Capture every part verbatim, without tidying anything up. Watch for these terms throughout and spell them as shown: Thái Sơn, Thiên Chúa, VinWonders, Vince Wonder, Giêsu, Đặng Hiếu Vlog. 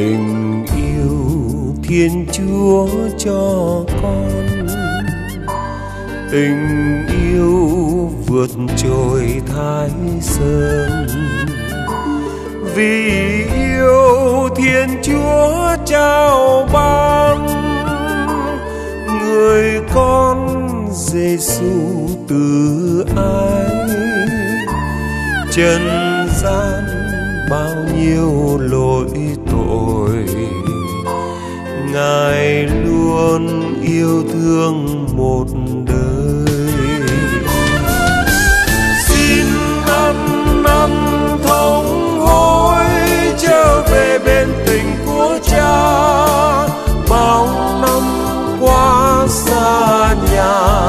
Tình yêu Thiên Chúa cho con, tình yêu vượt trội Thái Sơn. Vì yêu Thiên Chúa trao ban người con Giêsu từ ái. Trần gian bao nhiêu lỗi tội, Ngài luôn yêu thương một đời. Xin ăn năn thống hối, trở về bên tình của Cha. Bao năm qua xa nhà,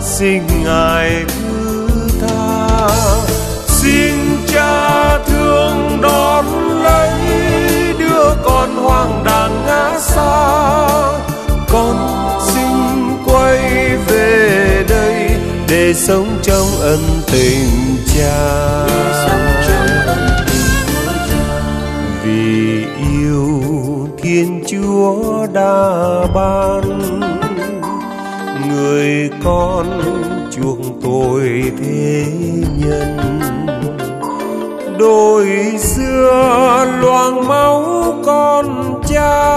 xin Ngài thứ tha. Xin Cha thương đón lấy đứa con hoang đàng ngã xa. Con xin quay về đây để sống trong ân tình Cha. Vì yêu Thiên Chúa đã ban người con chuộc tội thế nhân. Đồi xưa loang máu con Cha,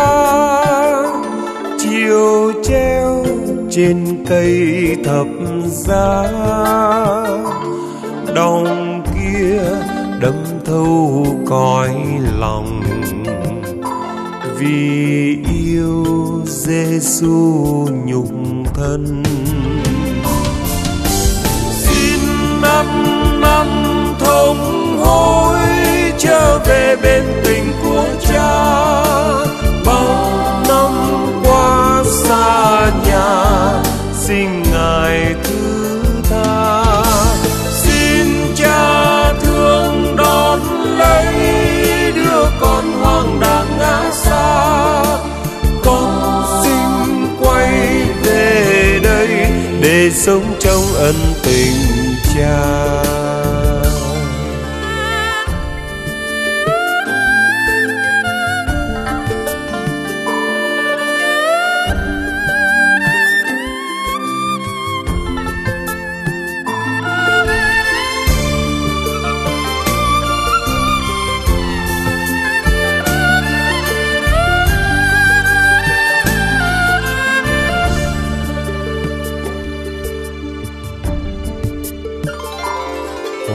chiều treo trên cây thập giá. Đồng kia đâm thấu cõi lòng, vì yêu Giêsu nhục thân. Xin ăn năn thống hối, trở về bên tình của Cha. Bao năm qua xa nhà, xin Ngài thứ tha. Xin Cha thương đón lấy đứa con hoang đàng ngã xa. Con xin quay về đây để sống trong ân tình Cha.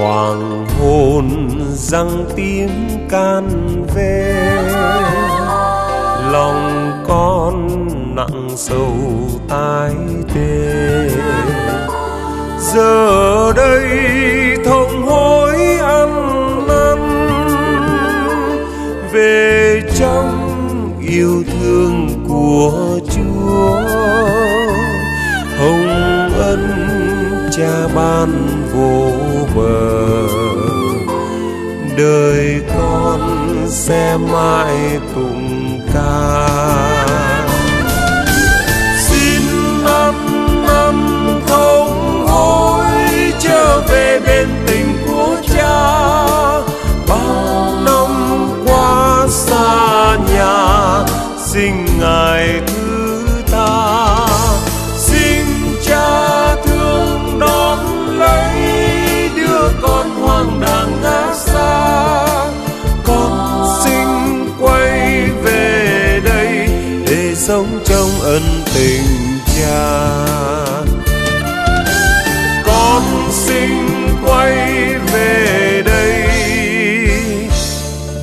Hoàng hôn răng tiếng can về, lòng con nặng sầu tái tê. Giờ đây thống hối ăn năn, về trong yêu thương của Chúa. Hồng ân Cha ban vô bờ, đời con sẽ mãi tụng ca. Xin ăn năn thống hối, trở về bên tình của Cha. Bao năm qua xa nhà, xin Ngài thứ tha. Xin Cha thương đón lấy đứa con hoang đàng ngã xa. Con xin quay về đây để sống trong ân tình Cha. Con xin quay về đây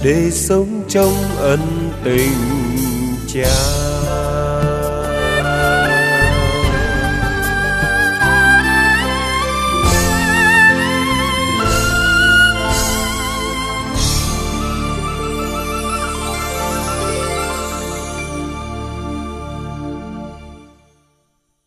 để sống trong ân tình Cha.